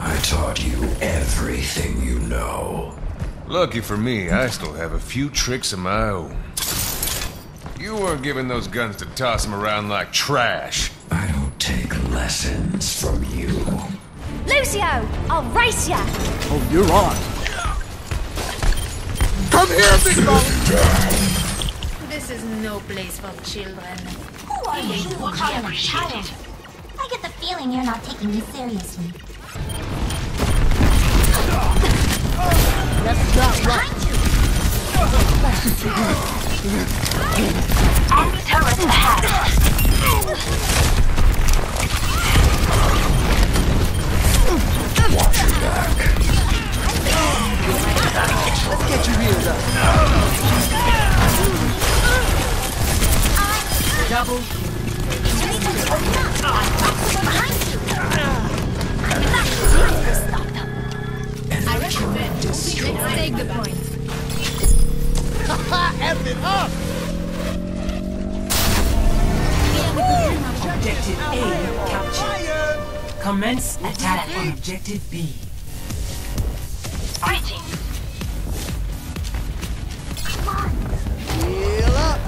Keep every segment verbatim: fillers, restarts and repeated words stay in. I taught you everything you know. Lucky for me, I still have a few tricks of my own. You weren't giving those guns to toss them around like trash. I don't take lessons from you. Lucio, I'll race ya! Oh, you're on. Come here, big dog! This is no place for children. Who are you? You kind of child? I get the feeling you're not taking me seriously. That's not right. And turret ahead. Watch your back. Let's get you healed up. Double. I recommend to save the point. Ha! F it up! Objective A captured. Commence attack on objective B. Fighting! Come on! Heal up!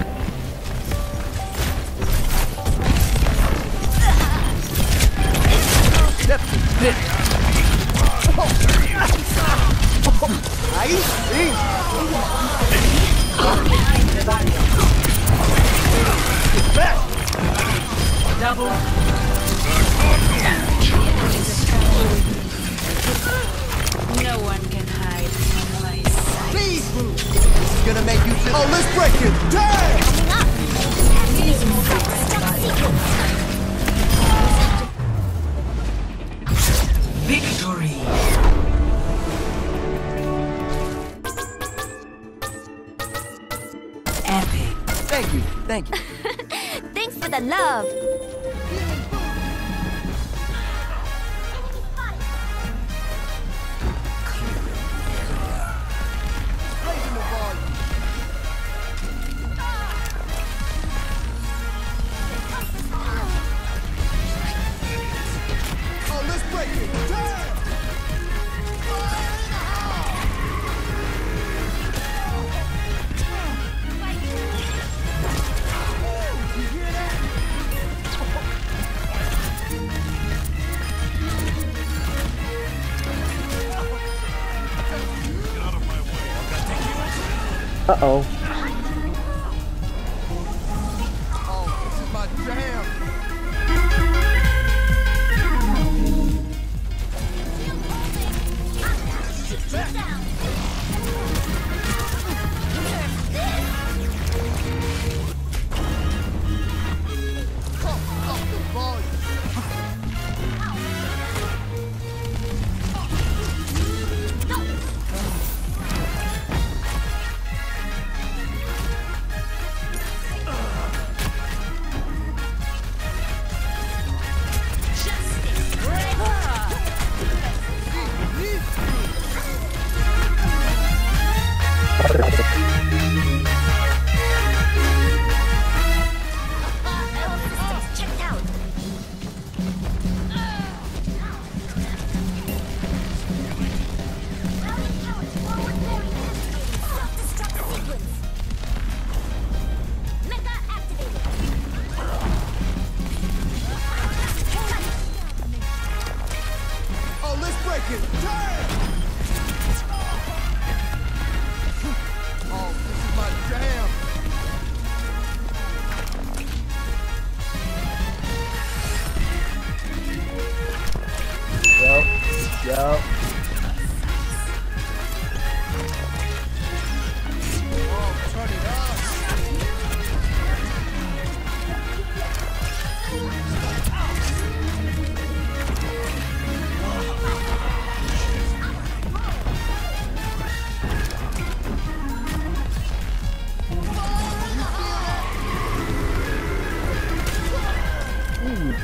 That's a bit! I see! Double. No one can hide from my sight. Please move. It's gonna make you feel. Oh, let's break it. Dang! Please move. Victory. Thank you, thank you. Thanks for the love. Oh, let's break it down. Uh-oh. Oh, this is my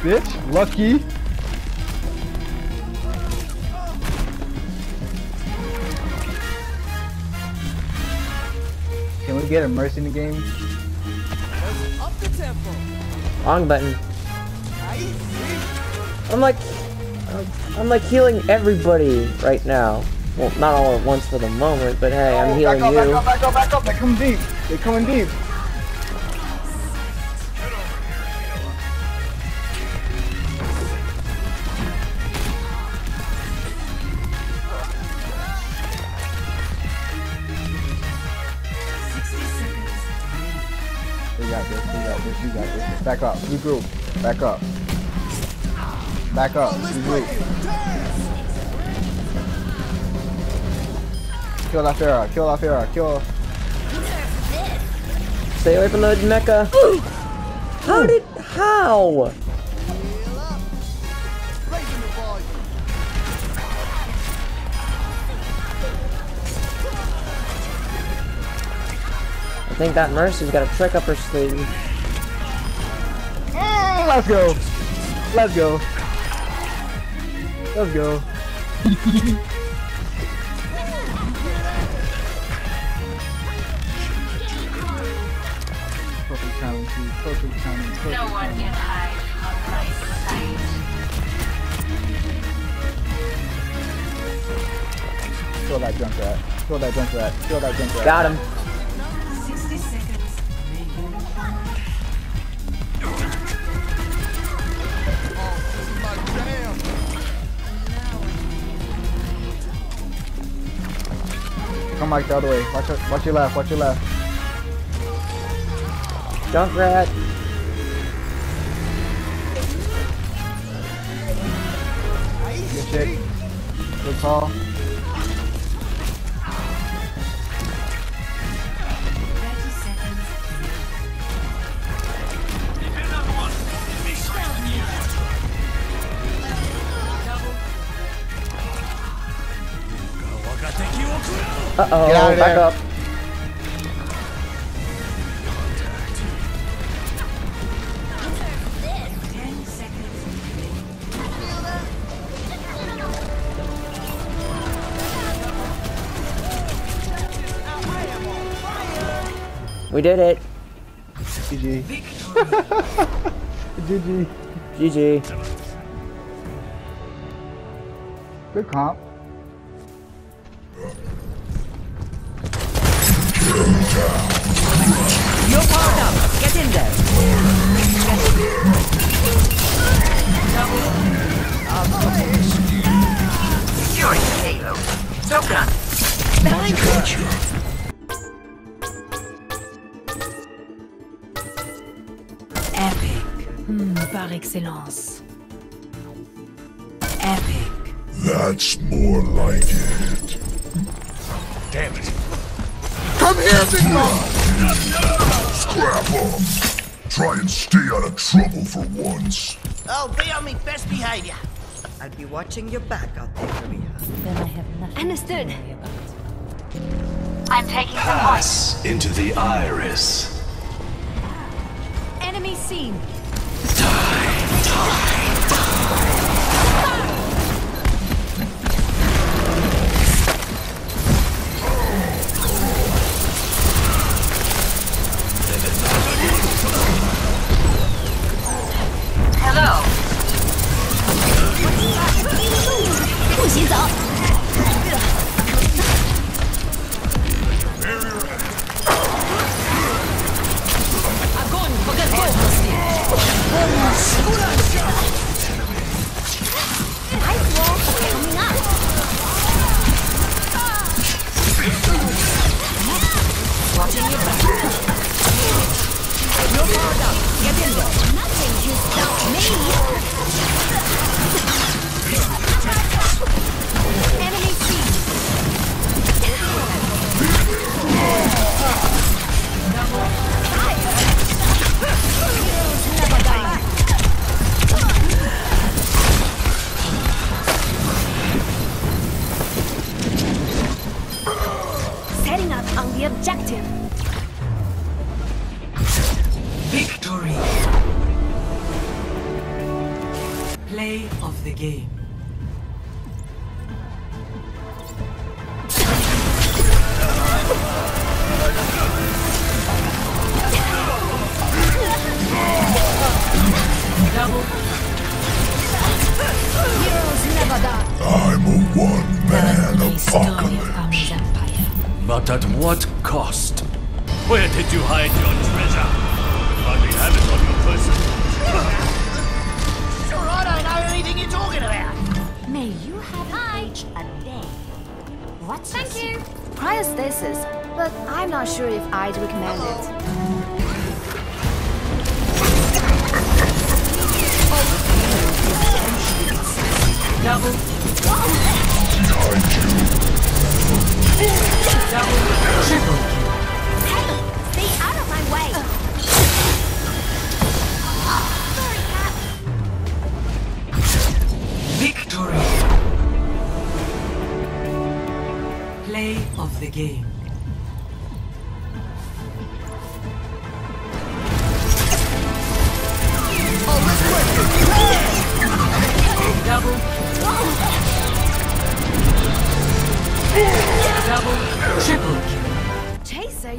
Bitch, lucky. Can we get a mercy in the game? Up the tempo. Wrong button. I'm like, I'm, I'm like healing everybody right now. Well, not all at once for the moment, but hey, I'm oh, healing back up, you. Back up, back up, back up! They're coming deep. They're coming deep. We got this. We got this. We got this. Back up. Regroup. Back up. Back up. Regroup. Kill that Pharaoh, kill that Pharaoh, kill. Stay away from the mecha. Ooh. How Ooh. did, how? I think that Mercy's got a trick up her sleeve. Oh, let's go. Let's go. Let's go. Perfect timing, perfect no one timing. can hide from my sight. Kill that Junkrat. Kill that Junkrat. Kill that Junkrat. Got him. sixty seconds. Oh, come back the other way. Watch your, watch your left. Watch your left. Junkrat! Good chick. Good call. Uh-oh, back there. up. We did it. G G. G G. G G. Good comp. You're powered up. Get in there. Securing the payload. So done. Nine. Par excellence. Epic. That's more like it. Damn it. Come here, big man! Scrap off! Try and stay out of trouble for once. I'll be on my best behavior. I'll be watching your back out there, Maria. Then I have nothing. Understood. I'm taking the pass into the iris. Enemy seen. Heroes I'm a one-man apocalypse. But at what cost? Where did you hide your treasure? You hardly have it on your person. Sure, I don't know anything you're talking about. May you have an age a day. What's Thank this? you. Cryostasis, but I'm not sure if I'd recommend it. Double. Double. Triple. Hey, stay out of my way. Oh, sorry, Cap. Victory. Play of the game.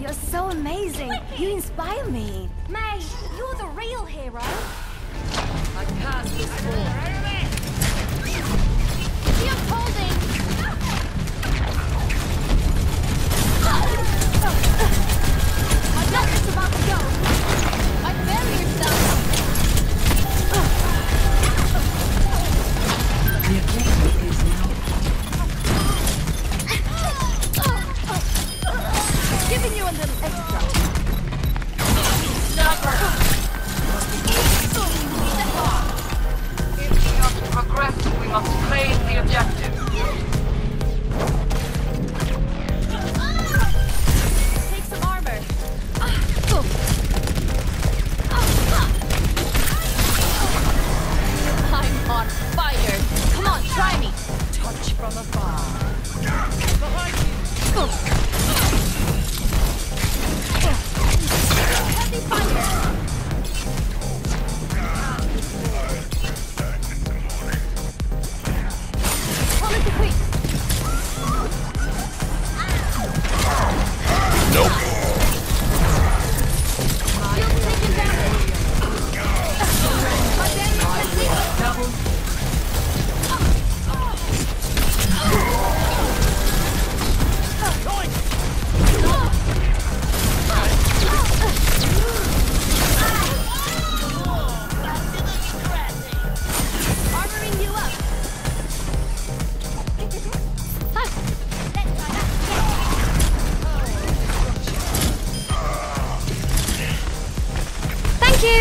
You're so amazing. You inspire me. May, you're the real hero. I can't be sure. Keep holding. My blood is about to go. I bury yourself. The objective is now. Giving you a little extra. Never. If we are to progress, we must claim the objective. Take some armor. I'm on fire. Come on, try me. Touch from afar. Behind you.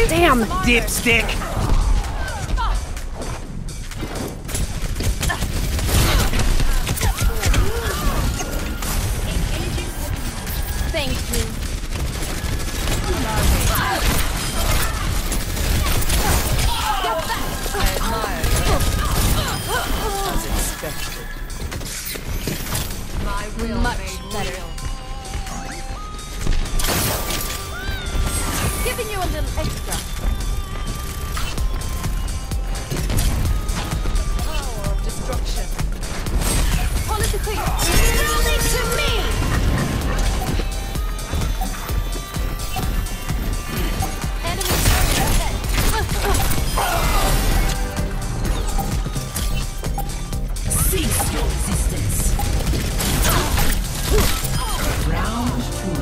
Damn, dipstick! Thank you. As expected. My will made better. Giving you a little extra. Power of destruction. Politically, yield it to me! Enemy target. Cease your resistance. Round two.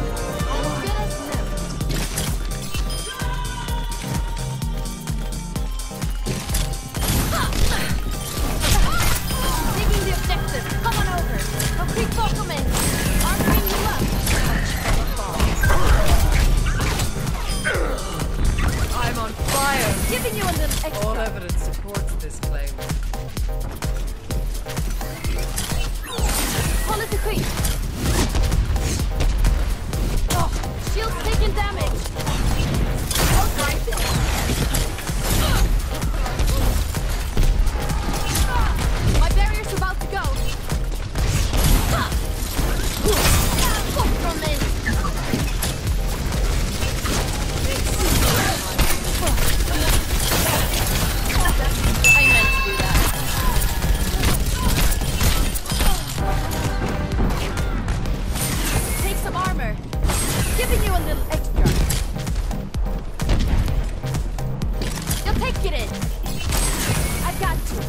Giving you a little extra. All evidence supports this claim. Follow the queen. Oh, shield's taking damage. All right. My barrier's about to go. From me. Giving you a little extra. Now take it in. I've got you.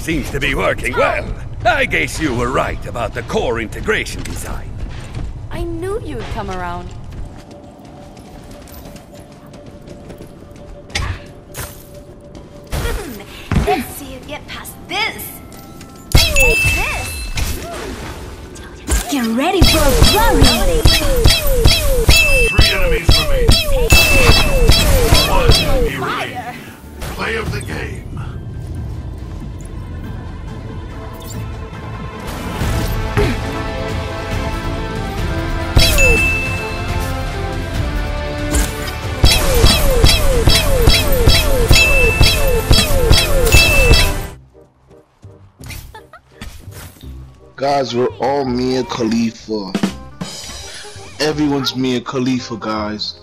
Seems to be working well. I guess you were right about the core integration design. I knew you'd come around. Let's see you get past this. Take this. Get ready for a flurry. Three enemies remaining. One erased. Play of the game. Guys, we're all Mia Khalifa. Everyone's Mia Khalifa, guys.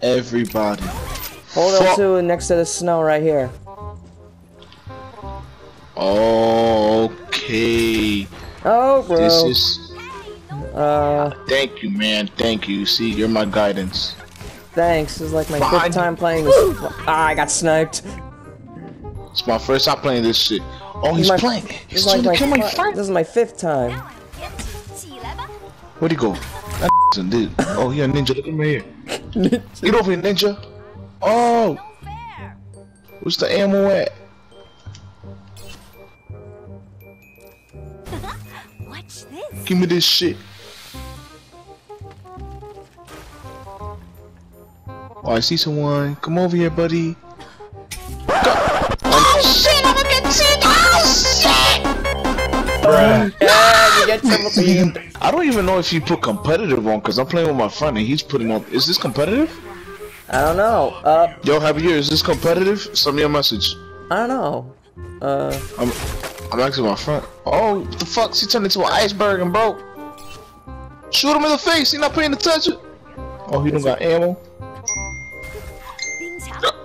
Everybody. Hold up to next to the snow right here. Oh, okay. Oh, bro. This is. Uh. Thank you, man. Thank you. See, you're my guidance. Thanks. This is like my Behind fifth time playing this. Ah, I got sniped. It's my first time playing this shit. Oh, he's my, playing. He's trying like to my kill my friend. This is my fifth time. Where'd he go? That dude. Oh, yeah, ninja. Look at him right here. Get over here, ninja. Oh. Where's the ammo at? Watch this. Give me this shit. Oh, I see someone. Come over here, buddy. Oh shit! I'm gonna get sick. Oh shit! Bruh. Yeah, you get triple I don't even know if you put competitive on, cause I'm playing with my friend and he's putting on. Is this competitive? I don't know. Uh. Yo, Javier, is this competitive? Send me a message. I don't know. Uh. I'm. I'm actually my friend. Oh, what the fuck! She turned into an iceberg and broke. Shoot him in the face. He's not paying attention. Oh, he don't got ammo.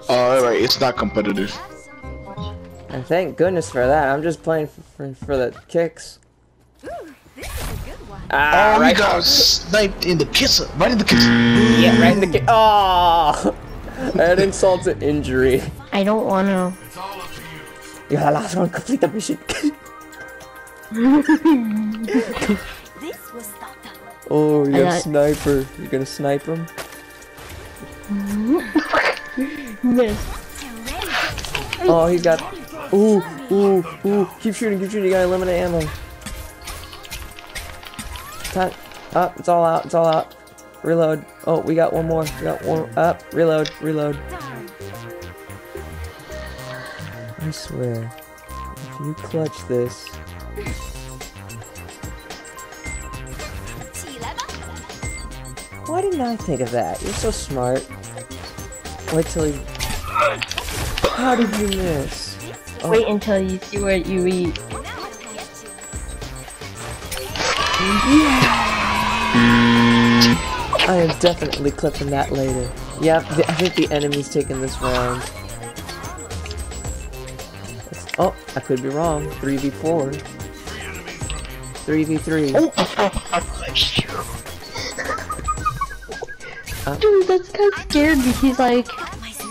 All right, it's not competitive. And thank goodness for that. I'm just playing for, for, for the kicks. Ooh, this is a good one. Ah, oh, right. We got sniped in the kisser. Right in the kisser. Yeah, right in the kisser. Oh, that insults an injury. I don't want to. It's all up to you. You're the last one. Complete the mission. This was not done. Oh, you got sniper. You're going to snipe him? Yes. Oh, he got. Ooh, ooh, ooh. Keep shooting, keep shooting. You gotta eliminate ammo. Time. Up. It's all out. It's all out. Reload. Oh, we got one more. We got one. Up. Reload. Reload. I swear. If you clutch this. Why didn't I think of that? You're so smart. Wait till he. How did you miss? Oh. Wait until you see what you eat. Yeah. I am definitely clipping that later. Yep, I think the enemy's taking this round. It's, oh, I could be wrong. three v four. three v three. Oh. Dude, that's kind of scared me. He's like,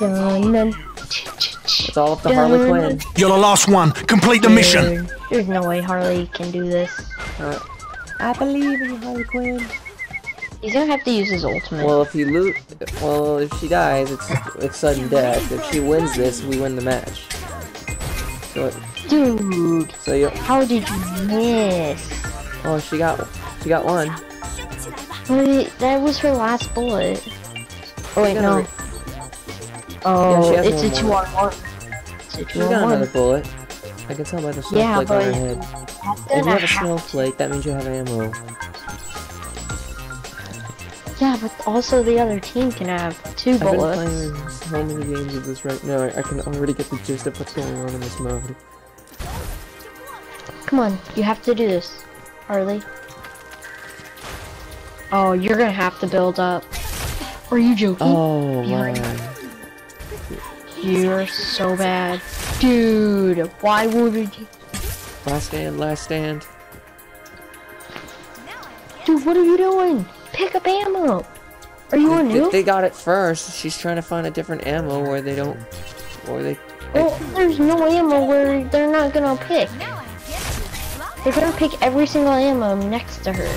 and then. It's all up to Harley Quinn. You're the last one. Complete the mission. There's no way Harley can do this. Uh, I believe in Harley Quinn. He's gonna have to use his ultimate. Well, if he lo- well, if she dies, it's it's sudden death. If she wins this, we win the match. So it, dude, so you how did you miss? Oh, she got she got one. Wait, that was her last bullet. Oh wait, no. Oh, yeah, it's a two on one. It's a two on one. She got another bullet. I can tell by the snowflake on her head. If you have a snowflake, that means you have ammo. Yeah, but also the other team can have two bullets. I've been playing so many games of this right now, I, I can already get the gist of what's going on in this mode. Come on, you have to do this, Harley. Oh, you're gonna have to build up. Are you joking? Oh, my. You're so bad. Dude, why would you? Last stand, last stand. Dude, what are you doing? Pick up ammo! Are you on new? They got it first. She's trying to find a different ammo where they don't... Or they... Well, like, there's no ammo where they're not gonna pick. They're gonna pick every single ammo next to her.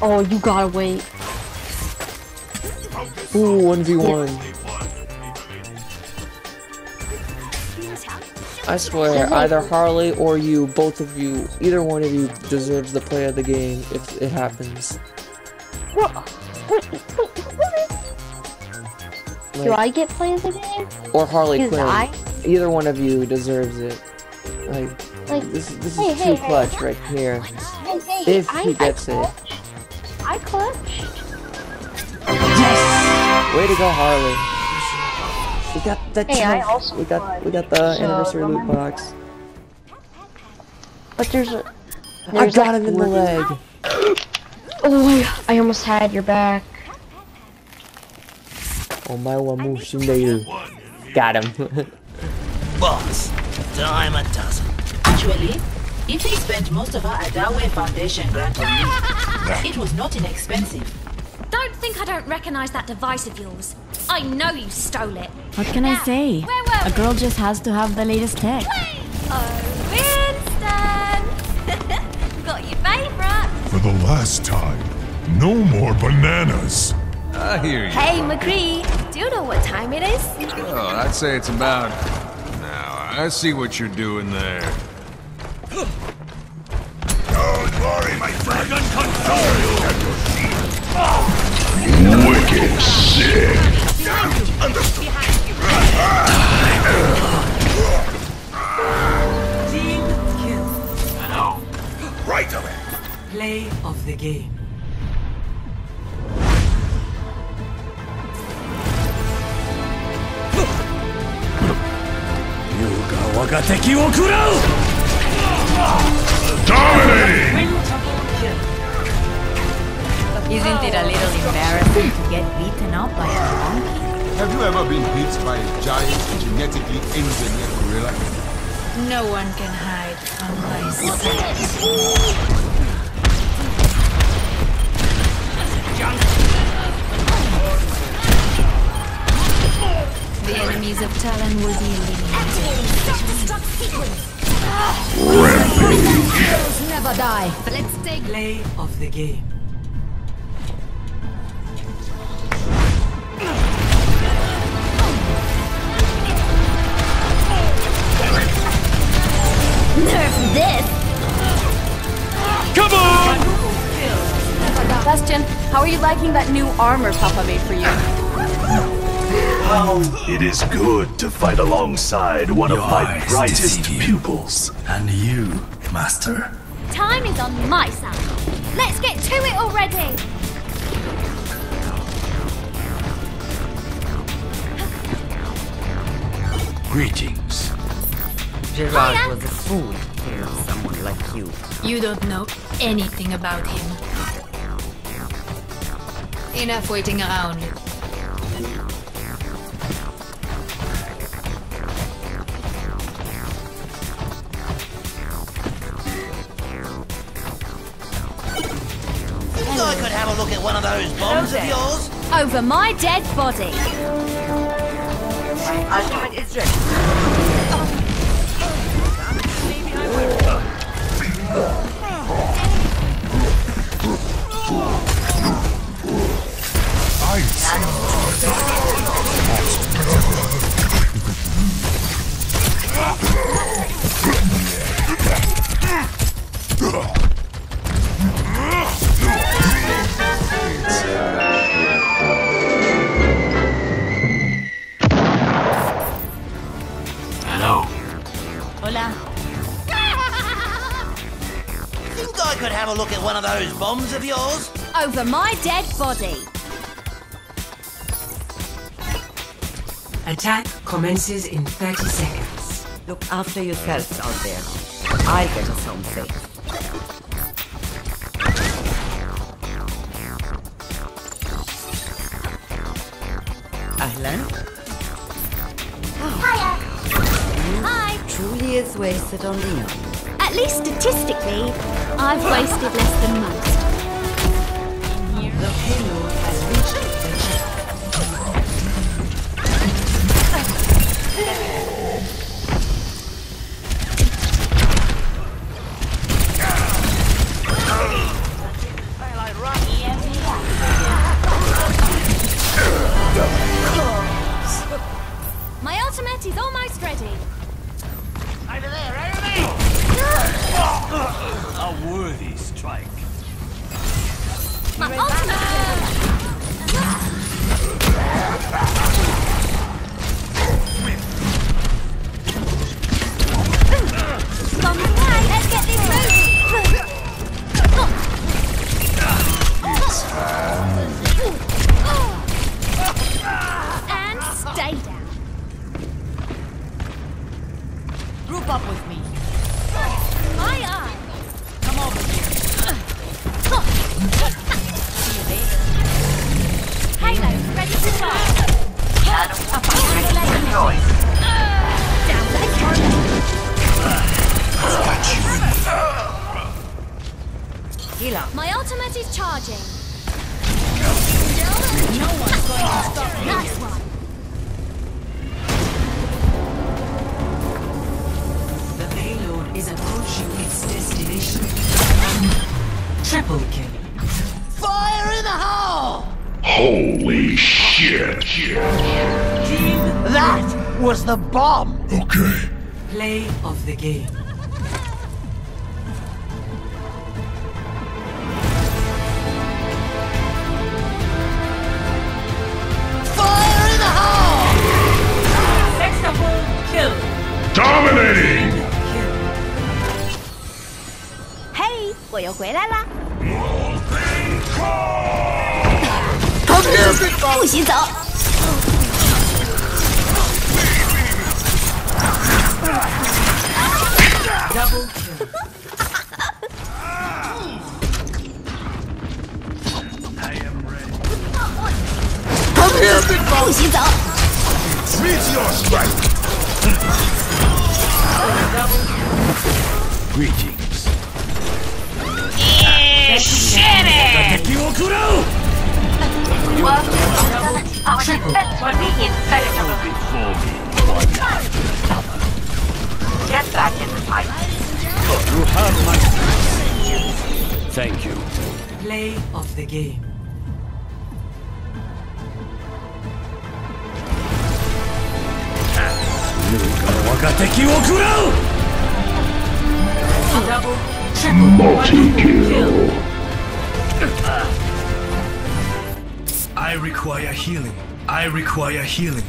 Oh, you gotta wait. Ooh, one v one. I swear, either Harley or you, both of you, either one of you deserves the play of the game if it happens. What? What? What? What? Like, do I get play of the game? Or Harley Quinn. I... Either one of you deserves it. Like, like this, this hey, is hey, too hey, clutch hey, right here. Hey, hey, if I, he gets I, I, it. I clutched. Yes! Way to go, Harley. We got the hey, I also we got clutched. we got the so, anniversary loot box. But there's a there's I got like him in the leg. Oh my god, I almost had your back. Oh my wamu. Got him. Boss, dime a dozen. Actually, if we spent most of our Adawe Foundation grant on you, it was not inexpensive. Don't think I don't recognize that device of yours. I know you stole it. What can now, I say? A girl just has to have the latest tech. Oh, Winston! Got your favorite. For the last time, no more bananas. I hear you. Hey, McCree, do you know what time it is? Oh, I'd say it's about... Now, I see what you're doing there. Don't worry, my friend. Oh, wicked sick. Understood. Team kill. Hello. Right away. Play of the game. Yuga wagateki wo kurou! Dominating! Isn't it a little embarrassing to get beaten up by a monkey? Have you ever been hit by a giant genetically engineered gorilla? No one can hide from my sight. The enemies of Talon will be eliminated. Self-destruct sequence! Rampage! Heroes never die. Let's take play of the game. Nerf this! Come on! Question: how are you liking that new armor Papa made for you? Oh, it is good to fight alongside one Your of my brightest pupils. And you, Master. Time is on my side. Let's get to it already! Greetings. Gerard Hiya. was a fool to kill someone like you. You don't know anything about him. Enough waiting around. I could have a look at one of those bombs of yours. Over my dead body. Argument is ready. Some guy could have a look at one of those bombs of yours. Over my dead body. Attack commences in thirty seconds. Look after yourselves out there. I'll get us home safe. Ahlan? Oh. Hi. Truly is wasted on Leon. At least statistically, I've wasted less than most. The halo has reached my ultimate is almost ready. Over there, over there! A worthy strike. My You're ultimate! Come on, let's get this moving! And stay down. Group up with me. My eye. Come over here. See you later. Halo, ready to fire. Up on your down like Harley. Heal up. My ultimate is charging. No one's going to stop me. Nice one. Is approaching its destination. Triple kill. Fire in the hole! Holy shit! Team, that was the bomb! Okay. Play of the game. Fire in the hole! Sextuple kill. Dominating! All things come! 不许走! Double kill. I am ready. Come here, big boy! 不许走! Reach your strike! Greetings. Shit! You will go! You are triple. Get back in the fight. You have my thank you. Play of the game. Double, triple, multi-kill. I require healing. I require healing.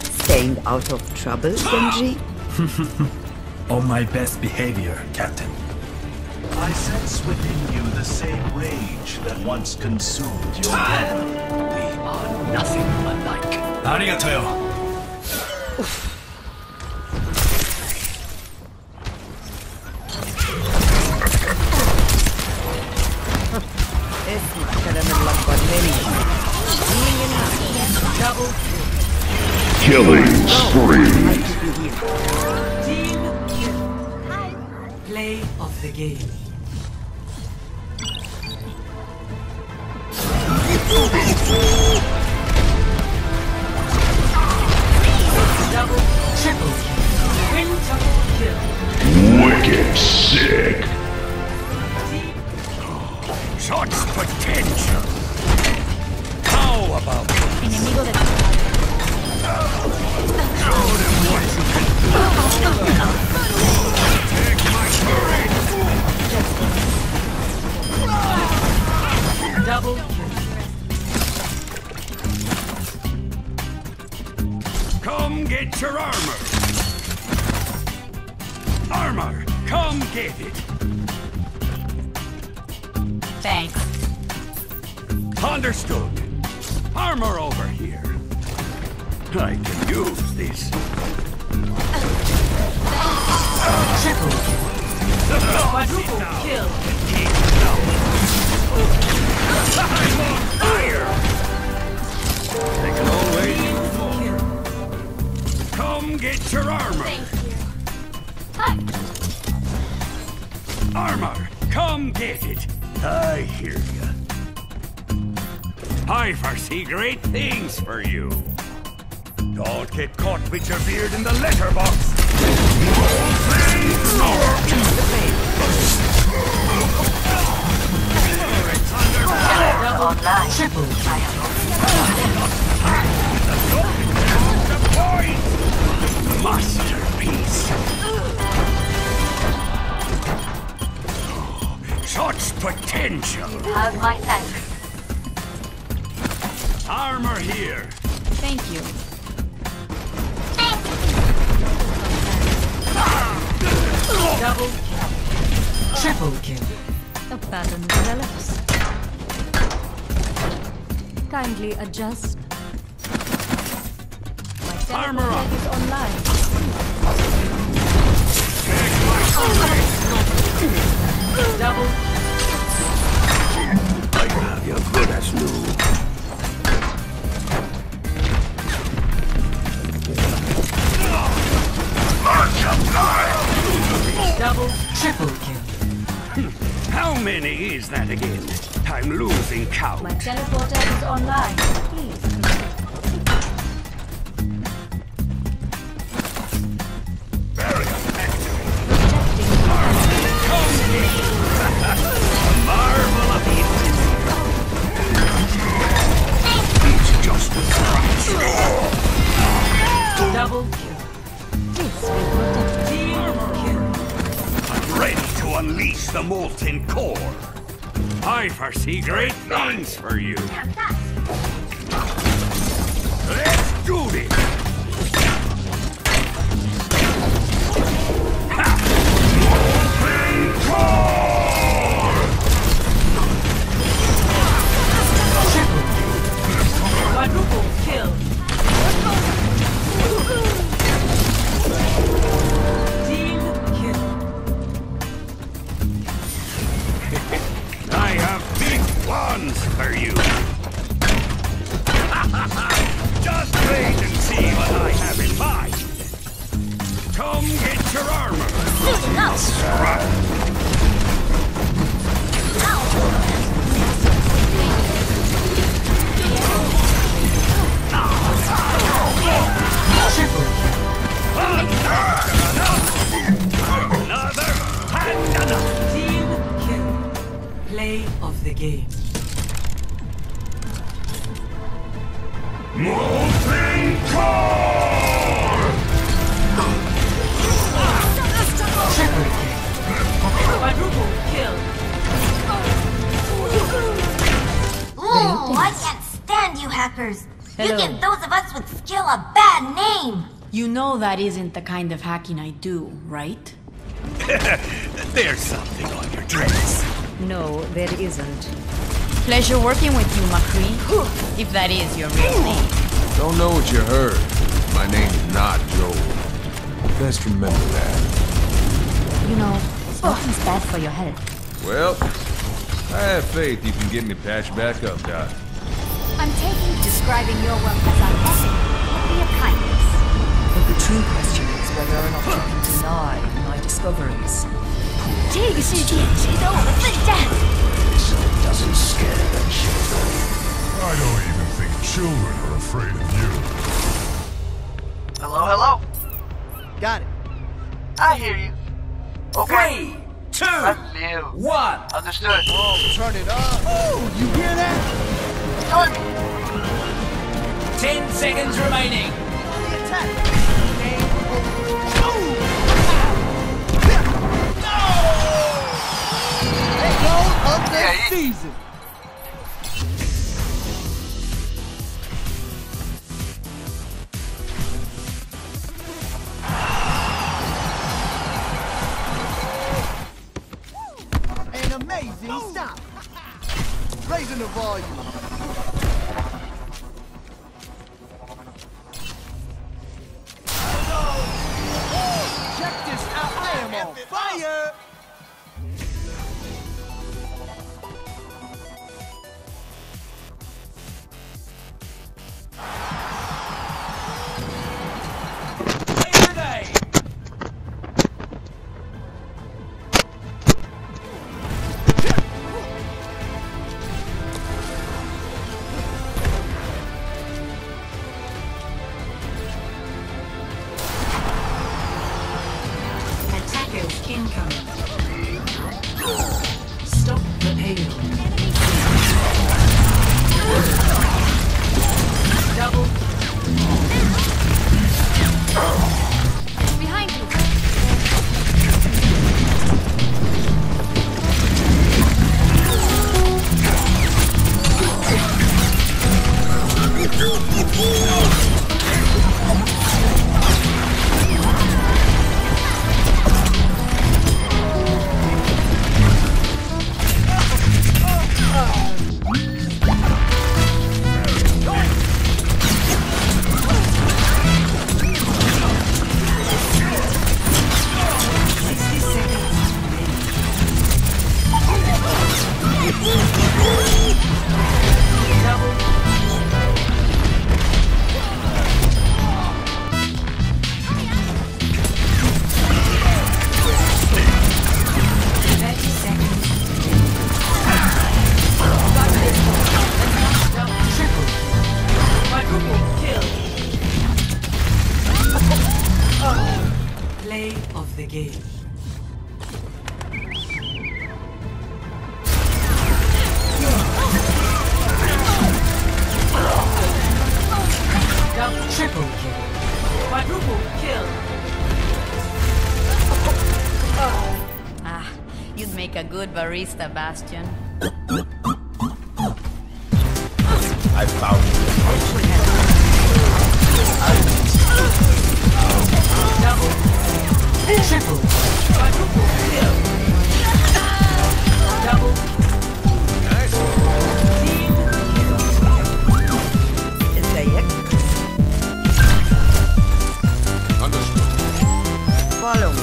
Staying out of trouble, Genji? On my best behavior, Captain. I sense within you the same rage that once consumed your brother. We are nothing alike. Arigatou. Killing spree. Play of the game. Double, triple, kill. Wicked sick. Shots potential. How about this? Double kill. Come get your armor. Armor, come get it. Thanks. Understood. Armor over here. I can use this. Quadruple kill. I'm on fire! They can always move on. Come get your armor. Thank you. Armor, come get it. I hear ya. I foresee great things for you. Don't get caught with your beard in the letterbox! Masterpiece! Such potential! You have my thanks. Armor here! Thank you. Double kill. Triple kill. The pattern develops. Kindly adjust. My armor up is online. Take my armor. Double. I have your good as new. Double, triple kill. How many is that again? I'm losing count. My teleporter is online. Please. Very effective. Rejecting. Marvel of evil. It's just a crash. Double kill. I'm ready to unleash the molten core. I foresee great things for you. Let's do this. Quadruple kill. Ones for you. Just wait and see what I have in mind. Come get your armor. Another and another. Team kill. Play of the game. Molten core! Triple kill. Quadruple kill. Ooh, I can't stand you hackers. Hello. You give those of us with skill a bad name. You know that isn't the kind of hacking I do, right? There's something on your dress. No, there isn't. Pleasure working with you, McCree. If that is your real name. Don't know what you heard. My name's not Joel. Best remember that. You know, smoking's bad for your health. Well, I have faith you can get me patched back up, Doc. I'm taking describing your work as an essay would be a kindness. But the true question is whether or not you can deny my discoveries. Jeez, she's over the death! Doesn't scare the children. I don't even think children are afraid of you. Hello, hello. Got it. I hear you. Okay. Three, two, one. Understood. Oh, turn it up. Oh, you hear that? Start. Ten seconds remaining. Of the yeah, season. An amazing stop. Raising the volume. Oh, check this out. I am on fire. Barista Bastion. I found it. Double. Double. Nice. Is that it? Understood. Follow me.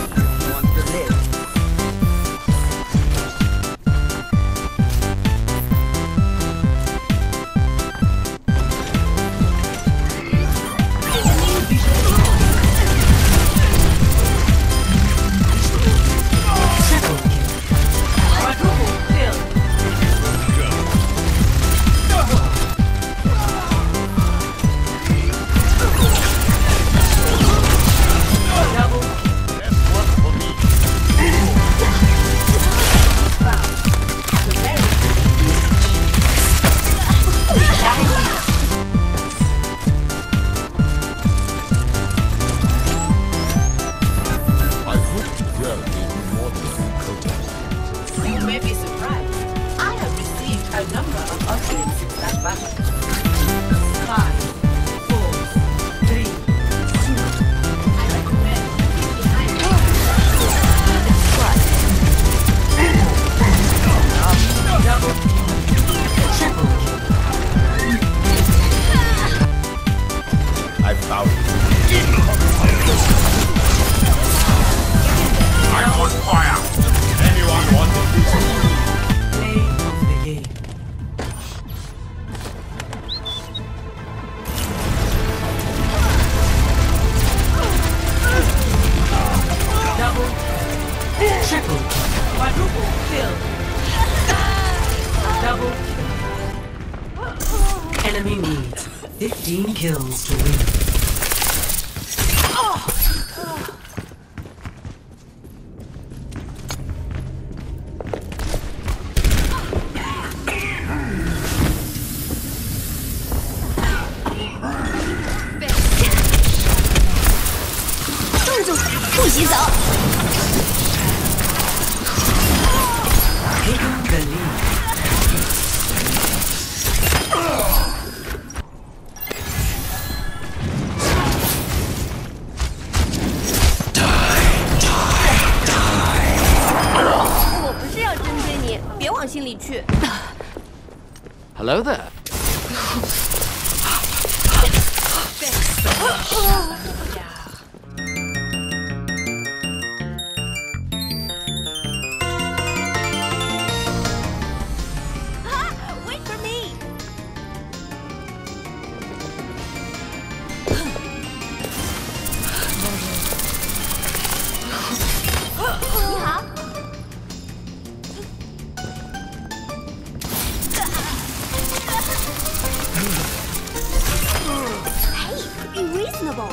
Kills to win. Oh. Oh. Taking the lead. Hello there. Wait for me. Yeah. Reasonable.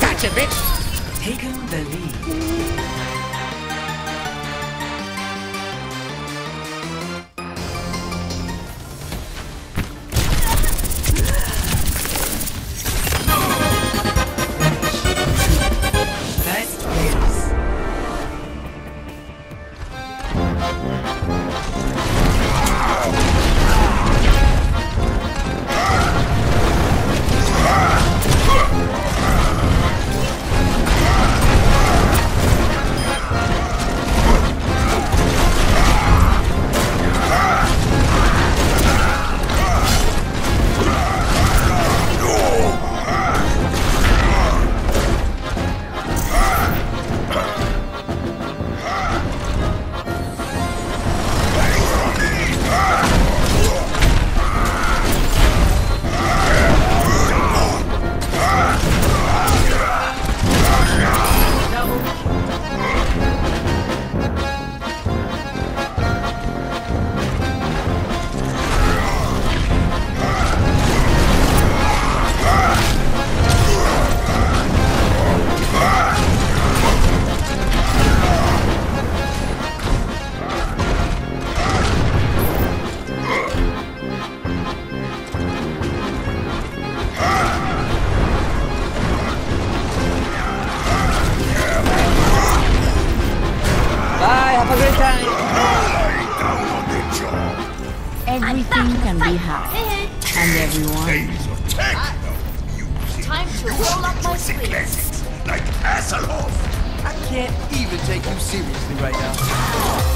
Gotcha, bitch! Taken the lead. see how. And everyone. I, time to roll up my sleeves. Like Hasselhoff. I can't even take you seriously right now.